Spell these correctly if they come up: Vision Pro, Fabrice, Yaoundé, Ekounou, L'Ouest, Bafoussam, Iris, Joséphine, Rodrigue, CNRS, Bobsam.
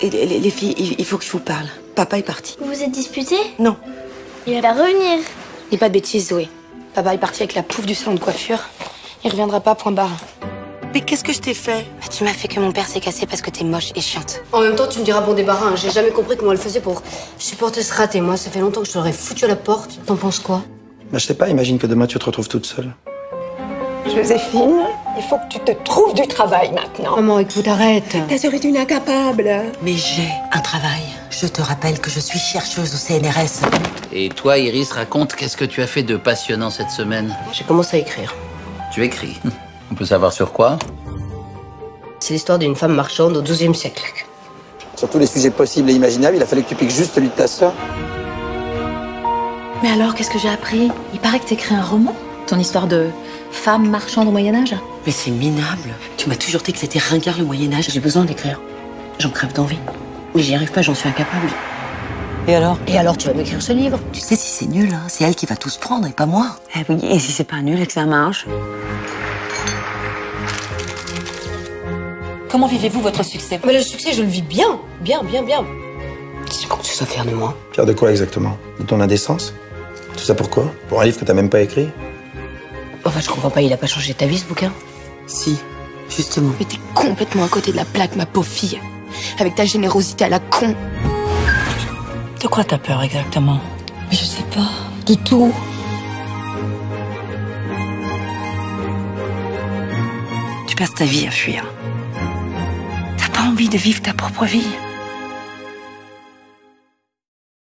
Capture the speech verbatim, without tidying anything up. Et les, les filles, il faut que je vous parle. Papa est parti. Vous vous êtes disputés? Non. Il va revenir. Dis pas de bêtises, Zoé. Papa est parti avec la pouffe du salon de coiffure. Il reviendra pas, point barre. Mais qu'est-ce que je t'ai fait? Bah, tu m'as fait que mon père s'est cassé parce que t'es moche et chiante. En même temps, tu me diras bon débarras. Hein. J'ai jamais compris comment elle faisait pour supporter ce raté. Moi, ça fait longtemps que je t'aurais foutu à la porte. T'en penses quoi? Bah, je sais pas. Imagine que demain, tu te retrouves toute seule. Joséphine, il faut que tu te trouves du travail maintenant. Maman, écoute, arrête. Ta sœur est une incapable. Mais j'ai un travail. Je te rappelle que je suis chercheuse au C N R S. Et toi, Iris, raconte, qu'est-ce que tu as fait de passionnant cette semaine? J'ai commencé à écrire. Tu écris? On peut savoir sur quoi? C'est l'histoire d'une femme marchande au douzième siècle. Sur tous les sujets possibles et imaginables, il a fallu que tu piques juste celui de ta sœur. Mais alors, qu'est-ce que j'ai appris? Il paraît que t'écris un roman? Ton histoire de femme marchande au Moyen-Âge? Mais c'est minable. Tu m'as toujours dit que c'était ringard le Moyen-Âge. J'ai besoin d'écrire. J'en crève d'envie. Mais j'y arrive pas, j'en suis incapable. Et alors? Et alors, tu vas m'écrire ce livre? Tu sais, si c'est nul, hein, c'est elle qui va tout se prendre et pas moi. Eh oui, et si c'est pas nul et que ça marche? Comment vivez-vous votre succès? Mais le succès, je le vis bien. Bien, bien, bien. C'est ce que tu sais faire de moi. Fier de quoi exactement? De ton indécence? Tout ça pourquoi? Pour un livre que t'as même pas écrit? Enfin, je comprends pas, il a pas changé ta vie, ce bouquin? Si, justement. Mais t'es complètement à côté de la plaque, ma pauvre fille. Avec ta générosité à la con. De quoi t'as peur, exactement? Mais je sais pas. De tout. Tu passes ta vie à fuir. T'as pas envie de vivre ta propre vie.